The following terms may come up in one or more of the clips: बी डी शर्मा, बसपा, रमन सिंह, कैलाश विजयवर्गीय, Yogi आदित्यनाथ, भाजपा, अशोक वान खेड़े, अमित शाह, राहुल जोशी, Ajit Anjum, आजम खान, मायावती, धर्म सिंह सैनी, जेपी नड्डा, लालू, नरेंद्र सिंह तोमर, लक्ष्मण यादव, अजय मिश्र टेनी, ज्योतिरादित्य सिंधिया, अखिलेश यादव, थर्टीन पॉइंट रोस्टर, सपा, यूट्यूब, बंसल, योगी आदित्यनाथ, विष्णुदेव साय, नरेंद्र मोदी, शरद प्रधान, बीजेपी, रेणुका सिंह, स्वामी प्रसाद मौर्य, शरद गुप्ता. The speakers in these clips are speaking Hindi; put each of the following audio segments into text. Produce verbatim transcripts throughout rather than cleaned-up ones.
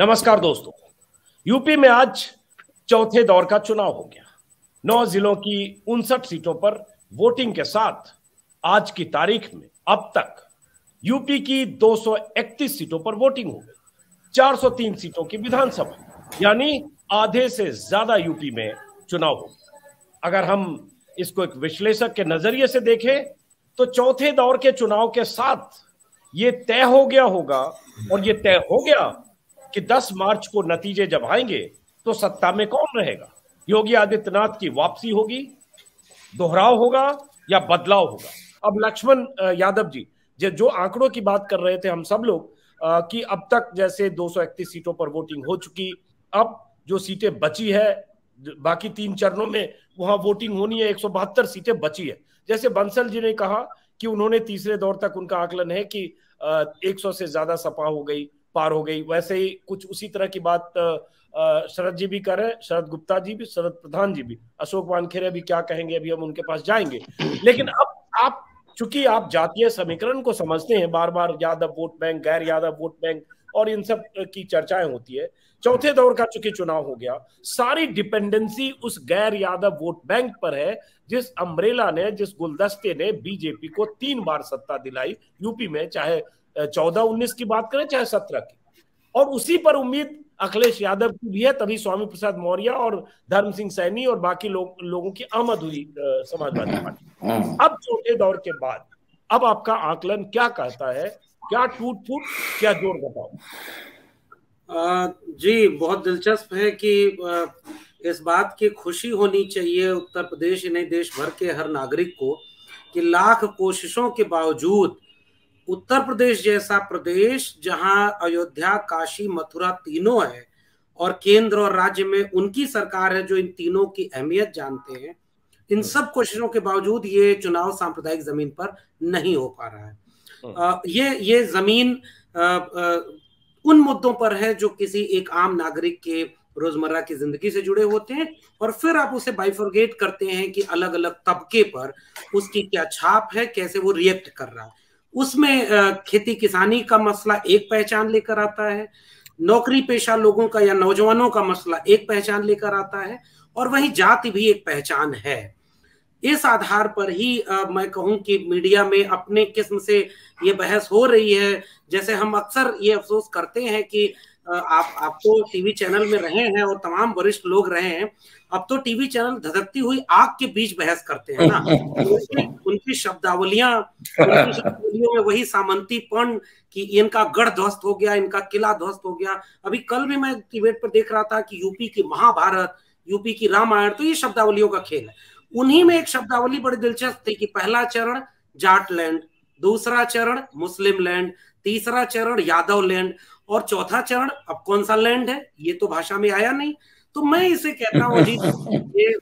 नमस्कार दोस्तों, यूपी में आज चौथे दौर का चुनाव हो गया। नौ जिलों की उनसठ सीटों पर वोटिंग के साथ आज की तारीख में अब तक यूपी की दो सौ इकतीस सीटों पर वोटिंग हो गई। चार सौ तीन सीटों की विधानसभा यानी आधे से ज्यादा यूपी में चुनाव हो गया। अगर हम इसको एक विश्लेषक के नजरिए से देखें तो चौथे दौर के चुनाव के साथ ये तय हो गया होगा और ये तय हो गया कि दस मार्च को नतीजे जब आएंगे तो सत्ता में कौन रहेगा। योगी आदित्यनाथ की वापसी होगी, दोहराव होगा या बदलाव होगा। अब लक्ष्मण यादव जी जो आंकड़ों की बात कर रहे थे हम सब लोग कि अब तक जैसे दो सौ इकतीस सीटों पर वोटिंग हो चुकी, अब जो सीटें बची है बाकी तीन चरणों में वहां वोटिंग होनी है, एक सौ बहत्तर सीटें बची है। जैसे बंसल जी ने कहा कि उन्होंने तीसरे दौर तक उनका आकलन है कि एक सौ से ज्यादा सपा हो गई, पार हो गई। वैसे ही कुछ उसी तरह की बात शरद जी भी कर रहे हैं, शरद गुप्ता जी भी, शरद प्रधान जी भी, अशोक वान खेड़े भी क्या कहेंगे, अभी हम उनके पास जाएंगे। लेकिन अब आप चूंकि आप जातीय समीकरण को समझते हैं, बार बार यादव वोट बैंक, गैर यादव वोट बैंक और इन सब की चर्चाएं होती है। चौथे दौर का चूंकि चुनाव हो गया, सारी डिपेंडेंसी उस गैर यादव वोट बैंक पर है जिस अम्ब्रेला ने, जिस गुलदस्ते ने बीजेपी को तीन बार सत्ता दिलाई यूपी में, चाहे चौदह उन्नीस की बात करें चाहे सत्रह की। और उसी पर उम्मीद अखिलेश यादव की भी है, तभी स्वामी प्रसाद मौर्य और धर्म सिंह सैनी और बाकी लोग लोगों की आमद हुई समाजवादी पार्टी। अब चौथे दौर के बाद अब आपका आकलन क्या कहता है, क्या टूट फूट, क्या जोर बताओ। जी बहुत दिलचस्प है कि इस बात की खुशी होनी चाहिए उत्तर प्रदेश ही नहीं देश भर के हर नागरिक को कि लाख कोशिशों के बावजूद उत्तर प्रदेश जैसा प्रदेश जहां अयोध्या, काशी, मथुरा तीनों है और केंद्र और राज्य में उनकी सरकार है जो इन तीनों की अहमियत जानते हैं, इन सब कोशिशों के बावजूद ये चुनाव सांप्रदायिक जमीन पर नहीं हो पा रहा है। आ, ये ये जमीन आ, आ, उन मुद्दों पर है जो किसी एक आम नागरिक के रोजमर्रा की जिंदगी से जुड़े होते हैं और फिर आप उसे बाइफर्गेट करते हैं कि अलग अलग तबके पर उसकी क्या छाप है, कैसे वो रिएक्ट कर रहा है। उसमें खेती किसानी का मसला एक पहचान लेकर आता है, नौकरी पेशा लोगों का या नौजवानों का मसला एक पहचान लेकर आता है और वहीं जाति भी एक पहचान है। इस आधार पर ही आ, मैं कहूं कि मीडिया में अपने किस्म से ये बहस हो रही है। जैसे हम अक्सर ये अफसोस करते हैं कि आप आपको टीवी चैनल में रहे हैं और तमाम वरिष्ठ लोग रहे हैं, अब तो टीवी चैनल धधकती हुई आग के बीच बहस करते हैं ना। उनकी शब्दावलियां, उनकी शब्दावलियों में वही सामंतीपन कि इनका गढ़ ध्वस्त हो गया, इनका किला ध्वस्त हो गया। अभी कल भी मैं डिबेट पर देख रहा था कि यूपी की महाभारत, यूपी की रामायण, तो ये शब्दावलियों का खेल है। उन्हीं में एक शब्दावली बड़ी दिलचस्प थी कि पहला चरण जाट लैंड, दूसरा चरण मुस्लिम लैंड, तीसरा चरण यादव लैंड और चौथा चरण अब कौन सा लैंड है, ये तो भाषा में आया नहीं। तो मैं इसे कहता हूँ जी ये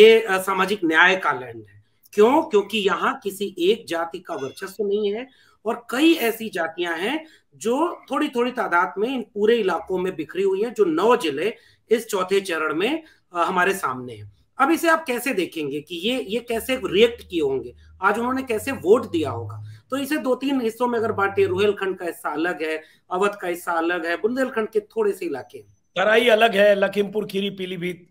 ये सामाजिक न्याय का लैंड है। क्यों? क्योंकि यहाँ किसी एक जाति का वर्चस्व नहीं है और कई ऐसी जातियां हैं जो थोड़ी थोड़ी तादाद में इन पूरे इलाकों में बिखरी हुई है, जो नौ जिले इस चौथे चरण में हमारे सामने है। अब इसे आप कैसे देखेंगे कि ये ये कैसे रिएक्ट किए होंगे, आज उन्होंने कैसे वोट दिया होगा। तो इसे दो तीन हिस्सों में अगर बांटे, रुहेलखंड का हिस्सा अलग है, अवध का हिस्सा अलग है, बुंदेलखंड के थोड़े से इलाके, तराई अलग है, लखीमपुर खीरी पीलीभीत।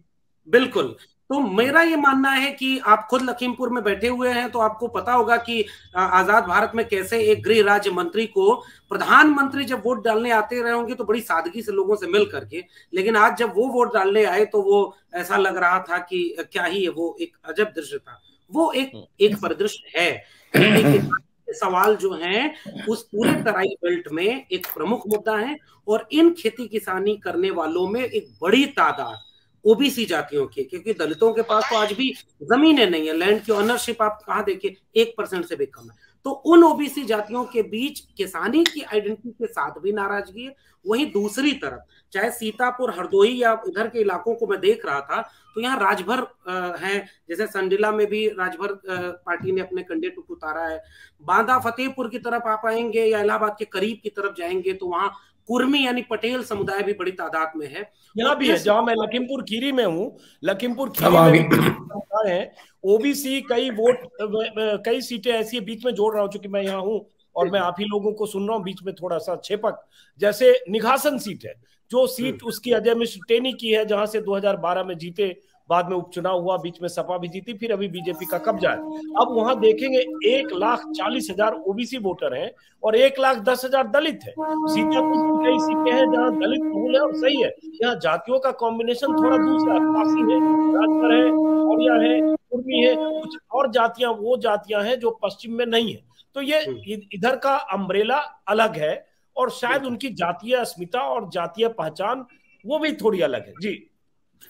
बिल्कुल। तो मेरा ये मानना है कि आप खुद लखीमपुर में बैठे हुए हैं तो आपको पता होगा कि आजाद भारत में कैसे एक गृह राज्य मंत्री को प्रधानमंत्री जब वोट डालने आते रहे होंगे तो बड़ी सादगी से लोगों से मिल करके, लेकिन आज जब वो वोट डालने आए तो वो ऐसा लग रहा था कि क्या ही है, वो एक अजब दृश्य था। वो एक एक परिदृश्य है। एक सवाल जो है उस पूरे तराई बेल्ट में एक प्रमुख मुद्दा है और इन खेती किसानी करने वालों में एक बड़ी तादाद ओबीसी जातियों की, क्योंकि दलितों के पास तो आज भी जमीनें नहीं है, लैंड की ऑनरशिप आप कहाँ देखिए एक परसेंट से भी कम है। तो उन ओबीसी जातियों के बीच किसानी की आइडेंटिटी के साथ भी नाराजगी है। वहीं दूसरी तरफ चाहे सीतापुर, हरदोई या इधर के इलाकों को मैं देख रहा था तो यहाँ राजभर है, जैसे संडिला में भी राजभर पार्टी ने अपने कंडे उतारा है। बांदा फतेहपुर की तरफ आप आएंगे या इलाहाबाद के करीब की तरफ जाएंगे तो वहाँ कुर्मी यानी पटेल समुदाय भी बड़ी तादाद में है। यहाँ भी है, जहाँ मैं लखीमपुर खीरी में हूँ, लखीमपुर खीरी में ओबीसी कई वोट, कई सीटें ऐसी बीच में जोड़ रहा हूँ, चूंकि मैं यहाँ हूँ और मैं आप ही लोगों को सुन रहा हूँ, बीच में थोड़ा सा छेपक, जैसे निघासन सीट है जो सीट उसकी अजय मिश्र टेनी की है, जहां से दो हज़ार बारह में जीते, बाद में उपचुनाव हुआ, बीच में सपा भी जीती, फिर अभी बीजेपी का कब्जा है। अब वहां देखेंगे एक लाख चालीस हजार ओबीसी वोटर हैं और एक लाख दस हजार दलित है। सीतापुर की कई सीटें हैं जहां दलित बहुल है और सही है, यहाँ जातियों का कॉम्बिनेशन थोड़ा दूसरा, खासी है, राजभर है, औरिया है, कुर्मी है, कुछ और जातियां, वो जातियां हैं जो पश्चिम में नहीं है। तो ये इधर का अम्ब्रेला अलग है और शायद उनकी जातीय अस्मिता और जातीय पहचान वो भी थोड़ी अलग है। जी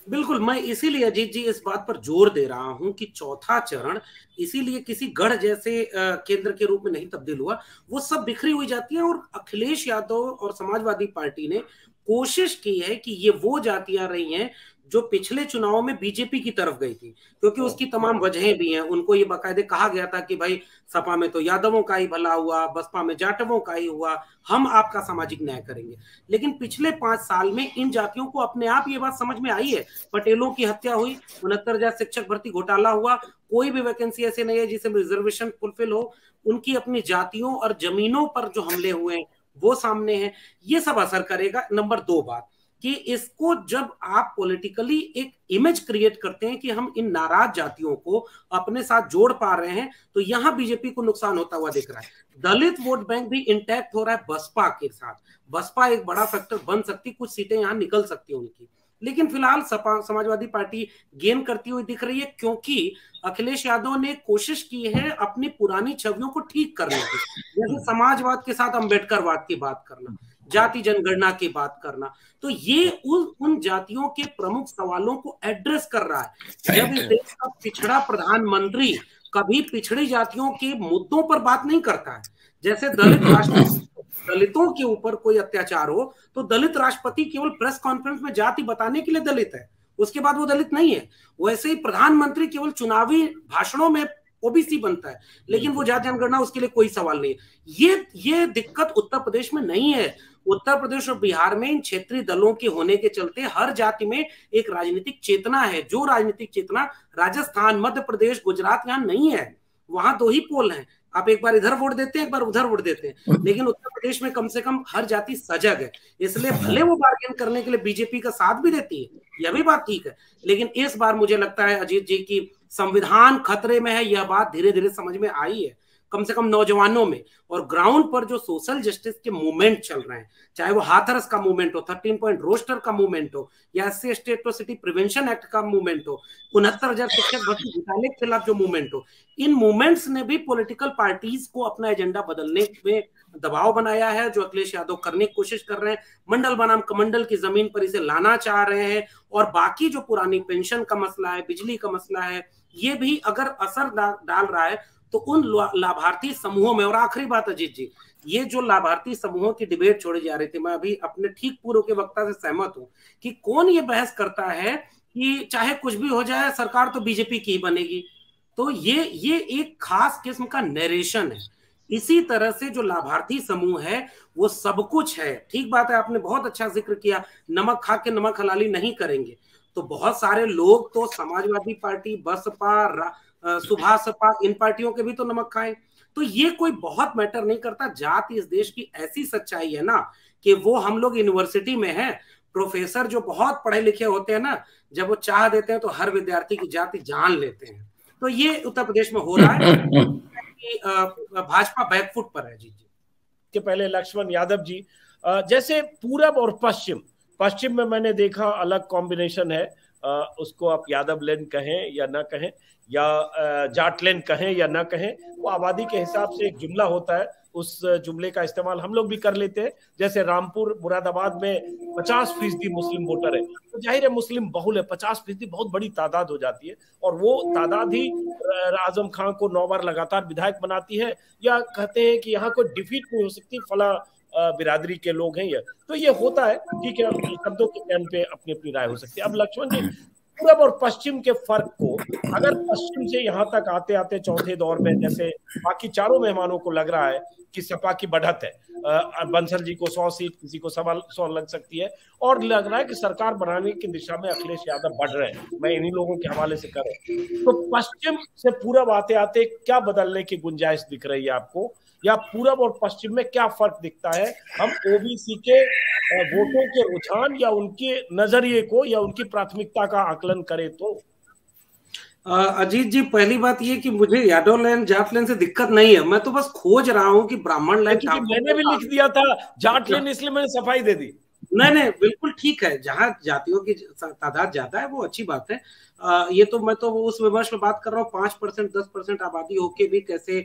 बिल्कुल, मैं इसीलिए अजीत जी इस बात पर जोर दे रहा हूं कि चौथा चरण इसीलिए किसी गढ़ जैसे केंद्र के रूप में नहीं तब्दील हुआ, वो सब बिखरी हुई जाती है। और अखिलेश यादव और समाजवादी पार्टी ने कोशिश की है कि ये वो जातियां रही हैं जो पिछले चुनाव में बीजेपी की तरफ गई थी, क्योंकि उसकी तमाम वजहें भी हैं। उनको ये बाकायदे कहा गया था कि भाई सपा में तो यादवों का ही भला हुआ, बसपा में जाटवों का ही हुआ, हम आपका सामाजिक न्याय करेंगे। लेकिन पिछले पांच साल में इन जातियों को अपने आप ये बात समझ में आई है। पटेलों की हत्या हुई, उनहत्तर हजार शिक्षक भर्ती घोटाला हुआ, कोई भी वैकेंसी ऐसी नहीं है जिसमें रिजर्वेशन फुलफिल हो। उनकी अपनी जातियों और जमीनों पर जो हमले हुए वो सामने है। ये सब असर करेगा। नंबर दो बात कि इसको जब आप पॉलिटिकली एक इमेज क्रिएट करते हैं कि हम इन नाराज जातियों को अपने साथ जोड़ पा रहे हैं, तो यहाँ बीजेपी को नुकसान होता हुआ दिख रहा है। दलित वोट बैंक भी इंटैक्ट हो रहा है बसपा के साथ। बसपा एक बड़ा फैक्टर बन सकती, कुछ सीटें यहाँ निकल सकती हैं उनकी। लेकिन फिलहाल सपा समाजवादी पार्टी गेन करती हुई दिख रही है, क्योंकि अखिलेश यादव ने कोशिश की है अपनी पुरानी छवियों को ठीक करने की, जैसे समाजवाद के साथ अम्बेडकरवाद की बात करना, जाति जनगणना की बात करना। तो ये उन उन जातियों के प्रमुख सवालों को एड्रेस कर रहा है। जब इस देश का पिछड़ा प्रधानमंत्री कभी पिछड़ी जातियों के मुद्दों पर बात नहीं करता है, जैसे दलित राष्ट्रपति दलितों के ऊपर कोई अत्याचार हो तो दलित राष्ट्रपति केवल प्रेस कॉन्फ्रेंस में जाति बताने के लिए दलित है, उसके बाद वो दलित नहीं है। वैसे ही प्रधानमंत्री केवल चुनावी भाषणों में ओबीसी बनता है, लेकिन वो जाति जनगणना उसके लिए कोई सवाल नहीं है। ये ये दिक्कत उत्तर प्रदेश में नहीं है। उत्तर प्रदेश और बिहार में इन क्षेत्रीय दलों के होने के चलते हर जाति में एक राजनीतिक चेतना है, जो राजनीतिक चेतना राजस्थान, मध्य प्रदेश, गुजरात यहाँ नहीं है। वहां दो ही पोल हैं, आप एक बार इधर वोट देते हैं, एक बार उधर वोट देते हैं। लेकिन उत्तर प्रदेश में कम से कम हर जाति सजग है, इसलिए भले वो बार्गेन करने के लिए बीजेपी का साथ भी देती है, यह भी बात ठीक है। लेकिन इस बार मुझे लगता है अजीत जी की संविधान खतरे में है, यह बात धीरे धीरे समझ में आई है, कम से कम नौजवानों में। और ग्राउंड पर जो सोशल जस्टिस के मूवमेंट चल रहे हैं, चाहे वो हाथरस का मूवमेंट हो, थर्टीन पॉइंट रोस्टर का मूवमेंट हो, या S C S T atrocity prevention act का मूवमेंट हो, उनहत्तर हजार शिक्षक भर्ती घोटाले के खिलाफ जो मूवमेंट हो, इन मूवमेंट्स ने भी पॉलिटिकल पार्टीज को अपना एजेंडा बदलने में दबाव बनाया है, जो अखिलेश यादव करने की कोशिश कर रहे हैं। मंडल बनाम कमंडल की जमीन पर इसे लाना चाह रहे हैं। और बाकी जो पुरानी पेंशन का मसला है, बिजली का मसला है, ये भी अगर असर डाल रहा है तो उन लाभार्थी समूहों में। और आखिरी बात अजीत जी, ये जो लाभार्थी समूहों की डिबेट छोड़ी जा रही थी, मैं अभी अपने ठीक पूर्व के वक्ता से सहमत हूं कि कौन ये बहस करता है कि चाहे कुछ भी हो जाए सरकार तो बीजेपी की ही बनेगी। तो ये ये एक खास किस्म का नरेशन है। इसी तरह से जो लाभार्थी समूह है वो सब कुछ है। ठीक बात है, आपने बहुत अच्छा जिक्र किया, नमक खा के नमक हलाली नहीं करेंगे। तो बहुत सारे लोग तो समाजवादी पार्टी, बसपा, सुभाष सपा, इन पार्टियों के भी तो नमक खाएं। तो ये कोई बहुत मैटर नहीं करता। जाति इस देश की ऐसी सच्चाई है ना कि वो, हम लोग यूनिवर्सिटी में हैं, प्रोफेसर जो बहुत पढ़े लिखे होते हैं ना, जब वो चाह देते हैं तो हर विद्यार्थी की जाति जान लेते हैं। तो ये उत्तर प्रदेश में हो रहा है कि भाजपा बैकफुट पर है। जी जी के पहले लक्ष्मण यादव जी, जैसे पूरब और पश्चिम, पश्चिम में मैंने देखा अलग कॉम्बिनेशन है, उसको आप यादव लैंड कहें या ना कहें, या जाट लैंड कहें या ना कहें, वो आबादी के हिसाब से एक जुमला होता है, उस जुमले का इस्तेमाल हम लोग भी कर लेते हैं। जैसे रामपुर मुरादाबाद में पचास फीसदी मुस्लिम वोटर है, तो जाहिर है मुस्लिम बहुल है, पचास फीसदी बहुत बड़ी तादाद हो जाती है और वो तादाद ही आजम खान को नौ बार लगातार विधायक बनाती है, या कहते हैं कि यहाँ कोई डिफीट नहीं हो सकती, फला बिरादरी के लोग हैं। ये तो ये होता है, ठीक है, शब्दों के टाइम पे अपनी अपनी राय हो सकती है। अब लक्ष्मण जी, पूरब और पश्चिम के फर्क को, अगर पश्चिम से यहाँ तक आते आते चौथे दौर में, जैसे बाकी चारों मेहमानों को लग रहा है कि सपा की बढ़त है, बंसल जी को सौ सीट, किसी को सवा सौ लग सकती है, और लग रहा है कि सरकार बनाने की दिशा में अखिलेश यादव बढ़ रहे हैं, मैं इन्हीं लोगों के हवाले से कर रहा हूं। तो पश्चिम से पूरब आते आते क्या बदलने की गुंजाइश दिख रही है आपको, या पूरब और पश्चिम में क्या फर्क दिखता है, हम ओबीसी के वोटों के रुझान या उनके नजरिए को या उनकी प्राथमिकता का आकलन करें तो। अजीत जी, पहली बात ये कि मुझे यादव लैंड जाट लैंड से दिक्कत नहीं है, मैं तो बस खोज रहा हूँ कि ब्राह्मण लैंड, मैंने भी लिख दिया था जाट लैंड इसलिए मैंने सफाई दे दी। नहीं नहीं बिल्कुल ठीक है, जहां जातियों की तादाद ज्यादा है वो अच्छी बात है। आ, ये तो मैं तो उस विमर्श में बात कर रहा हूँ, पांच परसेंट दस परसेंट आबादी होके भी कैसे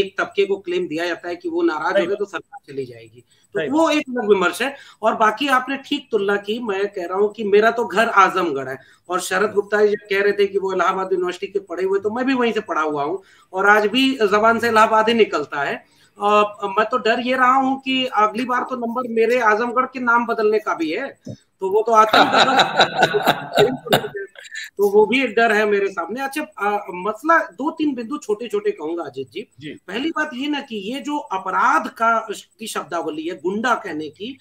एक तबके को क्लेम दिया जाता है कि वो नाराज हो गए तो सरकार चली जाएगी, तो वो एक अलग विमर्श है। और बाकी आपने ठीक तुलना की, मैं कह रहा हूँ कि मेरा तो घर आजमगढ़ है और शरद गुप्ता जी कह रहे थे कि वो इलाहाबाद यूनिवर्सिटी के पढ़े हुए, तो मैं भी वहीं से पढ़ा हुआ हूँ और आज भी जबान से इलाहाबाद ही निकलता है। Uh, मैं तो डर ये रहा हूँ कि अगली बार तो नंबर मेरे आजमगढ़ के नाम बदलने का भी है, तो वो तो आता तो वो भी एक डर है मेरे सामने। अच्छा, आ, मसला दो तीन बिंदु छोटे छोटे कहूंगा अजित जी, जी। पहली बात ये ना कि ये जो अपराध का की शब्दावली है, गुंडा कहने की,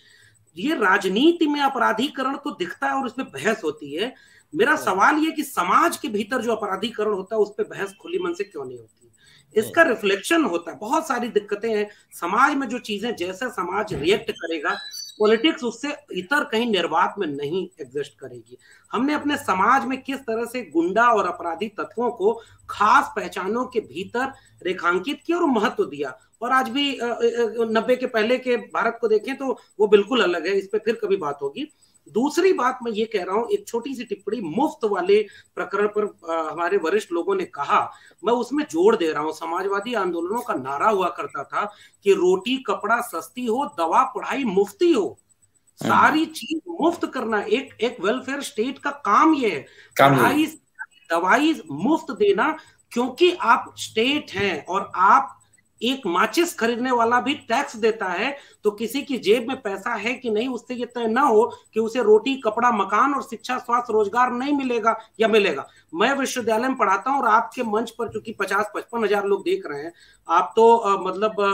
ये राजनीति में अपराधीकरण तो दिखता है और उसमें बहस होती है। मेरा सवाल ये कि समाज के भीतर जो अपराधीकरण होता है उस पर बहस खुली मन से क्यों नहीं होती, इसका रिफ्लेक्शन होता है। बहुत सारी दिक्कतें हैं समाज में, जो चीजें जैसे समाज रिएक्ट करेगा, पॉलिटिक्स उससे इतर कहीं निर्वात में नहीं एग्जिस्ट करेगी। हमने अपने समाज में किस तरह से गुंडा और अपराधी तत्वों को खास पहचानों के भीतर रेखांकित किया और महत्व दिया, और आज भी नब्बे के पहले के भारत को देखें तो वो बिल्कुल अलग है, इस पर फिर कभी बात होगी। दूसरी बात मैं ये कह रहा हूं, एक छोटी सी टिप्पणी मुफ्त वाले प्रकरण पर आ, हमारे वरिष्ठ लोगों ने कहा, मैं उसमें जोड़ दे रहा हूं। समाजवादी आंदोलनों का नारा हुआ करता था कि रोटी कपड़ा सस्ती हो, दवा पढ़ाई मुफ्ती हो, सारी चीज मुफ्त करना, एक एक वेलफेयर स्टेट का काम ये है, पढ़ाई दवाई मुफ्त देना, क्योंकि आप स्टेट हैं और आप एक माचिस खरीदने वाला भी टैक्स देता है, तो किसी की जेब में पैसा है कि नहीं उससे ये तय ना हो कि उसे रोटी कपड़ा मकान और शिक्षा स्वास्थ्य रोजगार नहीं मिलेगा या मिलेगा। मैं विश्वविद्यालय में पढ़ाता हूँ और आपके मंच पर चूंकि पचास पचपन हजार लोग देख रहे हैं, आप तो आ, मतलब आ,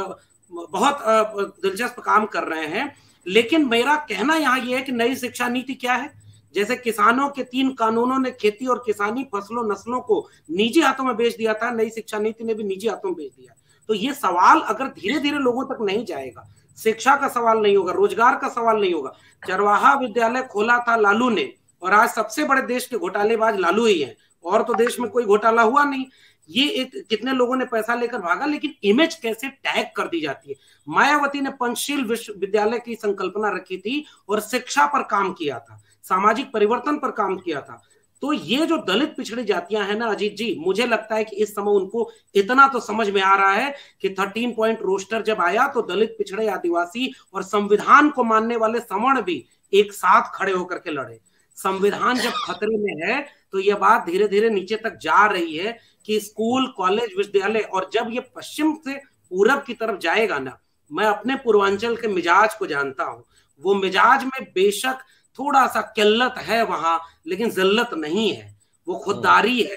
बहुत आ, दिलचस्प काम कर रहे हैं, लेकिन मेरा कहना यहाँ ये है कि नई शिक्षा नीति क्या है, जैसे किसानों के तीन कानूनों ने खेती और किसानी फसलों नस्लों को निजी हाथों में बेच दिया था, नई शिक्षा नीति ने भी निजी हाथों में बेच दिया। तो ये सवाल अगर धीरे धीरे लोगों तक नहीं जाएगा, शिक्षा का सवाल नहीं होगा, रोजगार का सवाल नहीं होगा। चरवाहा विद्यालय खोला था लालू ने और आज सबसे बड़े देश के घोटालेबाज लालू ही हैं, और तो देश में कोई घोटाला हुआ नहीं। ये एक कितने लोगों ने पैसा लेकर भागा, लेकिन इमेज कैसे टैग कर दी जाती है। मायावती ने पंचशील विश्वविद्यालय की संकल्पना रखी थी और शिक्षा पर काम किया था, सामाजिक परिवर्तन पर काम किया था। तो ये जो दलित पिछड़ी जातियां हैं ना अजीत जी, मुझे लगता है कि इस समय उनको इतना तो समझ में आ रहा है कि थर्टीन पॉइंट रोस्टर जब आया तो दलित पिछड़े आदिवासी और संविधान को मानने वाले सवर्ण भी एक साथ खड़े होकर के लड़े। संविधान जब खतरे में है तो यह बात धीरे धीरे नीचे तक जा रही है कि स्कूल कॉलेज विश्वविद्यालय, और जब ये पश्चिम से पूरब की तरफ जाएगा ना, मैं अपने पूर्वांचल के मिजाज को जानता हूँ, वो मिजाज में बेशक थोड़ा सा किल्लत है वहां, लेकिन जिल्लत नहीं है, वो खुददारी है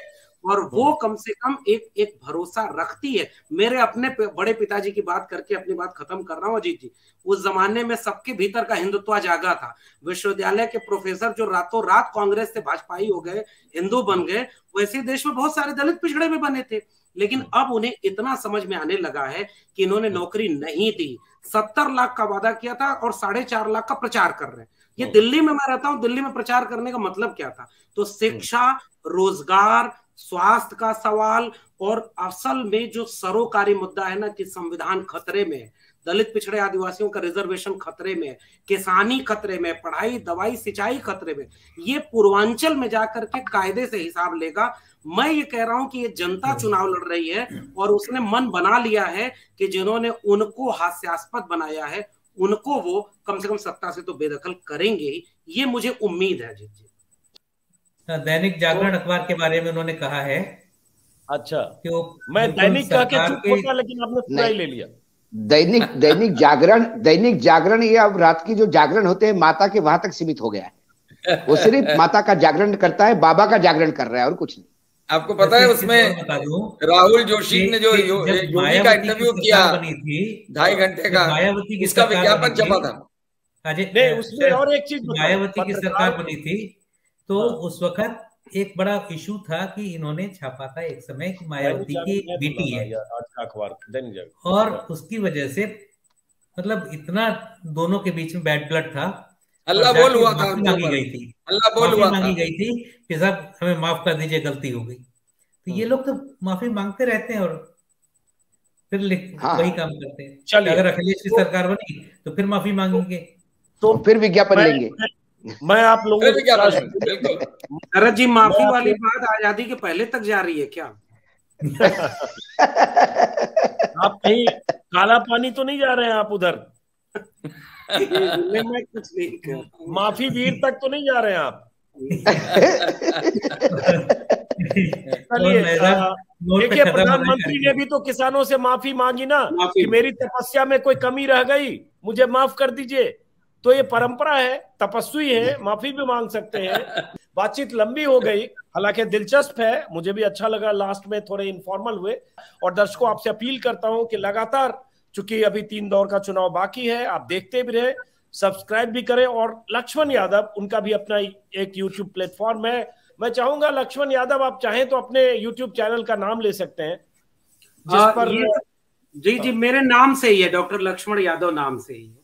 और वो कम से कम एक एक भरोसा रखती है। मेरे अपने बड़े पिताजी की बात करके अपनी बात खत्म कर रहा हूँ अजीत जी, उस जमाने में सबके भीतर का हिंदुत्व जागा था। विश्वविद्यालय के प्रोफेसर जो रातों रात कांग्रेस से भाजपाई हो गए, हिंदू बन गए, वैसे देश में बहुत सारे दलित पिछड़े भी बने थे, लेकिन अब उन्हें इतना समझ में आने लगा है कि इन्होंने नौकरी नहीं दी। सत्तर लाख का वादा किया था और साढ़े चार लाख का प्रचार कर रहे हैं। ये दिल्ली में मैं रहता हूँ, दिल्ली में प्रचार करने का मतलब क्या था। तो शिक्षा, रोजगार, स्वास्थ्य का सवाल और असल में जो सरोकारी मुद्दा है ना कि संविधान खतरे में है, दलित पिछड़े आदिवासियों का रिजर्वेशन खतरे में है, किसानी खतरे में, पढ़ाई दवाई सिंचाई खतरे में, ये पूर्वांचल में जाकर के कायदे से हिसाब लेगा। मैं ये कह रहा हूं कि ये जनता चुनाव लड़ रही है और उसने मन बना लिया है कि जिन्होंने उनको हास्यास्पद बनाया है उनको वो कम से कम सत्ता से तो बेदखल करेंगे ही, ये मुझे उम्मीद है। दैनिक जागरण अखबार के बारे में उन्होंने कहा है। अच्छा, मैं दैनिक कह के चुप होता, लेकिन आपने पूरा ही ले लिया। दैनिक दैनिक जागरण दैनिक जागरण ये अब रात की जो जागरण होते हैं माता के वहां तक सीमित हो गया है, वो सिर्फ माता का जागरण करता है, बाबा का जागरण कर रहा है और कुछ नहीं। आपको पता है उसमें राहुल जोशी ने जो योगी का इंटरव्यू किया ढाई घंटे का, इसका विज्ञापन छपा था। अजय, उसमें और एक चीज, मायावती की सरकार बनी थी तो उस वक्त एक बड़ा इशू था कि इन्होंने छापा था एक समय कि मायावती की बेटी है और उसकी वजह से मतलब इतना दोनों के बीच में बैड ब्लड था, अल्लाह बोल हुआ था, मांगी गई थी, अल्लाह बोल हुआ मांगी गई थी कि साहब हमें माफ कर दीजिए, गलती हो गई। तो ये लोग तो माफी मांगते रहते हैं और फिर वही काम करते हैं। अगर अखिलेश की सरकार बनी तो फिर माफी मांगेंगे, तो फिर विज्ञापन लेंगे। मैं आप लोगों को, शरद जी माफी वाली बात आजादी के पहले तक जा रही है क्या? आप कहीं काला पानी तो नहीं जा रहे हैं आप उधर? मैं कुछ नहीं, माफी वीर तक तो नहीं जा रहे हैं आप? देखिए प्रधानमंत्री ने भी तो किसानों से माफी मांगी ना कि मेरी तपस्या में कोई कमी रह गई, मुझे माफ कर दीजिए। तो ये परंपरा है, तपस्वी है, माफी भी मांग सकते हैं। बातचीत लंबी हो गई, हालांकि दिलचस्प है, मुझे भी अच्छा लगा। लास्ट में थोड़े इनफॉर्मल हुए और दर्शकों आपसे अपील करता हूं कि लगातार, चूंकि अभी तीन दौर का चुनाव बाकी है, आप देखते भी रहे, सब्सक्राइब भी करें। और लक्ष्मण यादव, उनका भी अपना एक यूट्यूब प्लेटफॉर्म है। मैं चाहूंगा लक्ष्मण यादव आप चाहें तो अपने यूट्यूब चैनल का नाम ले सकते हैं जिस पर। जी जी, मेरे नाम से ही है, डॉक्टर लक्ष्मण यादव नाम से ही है।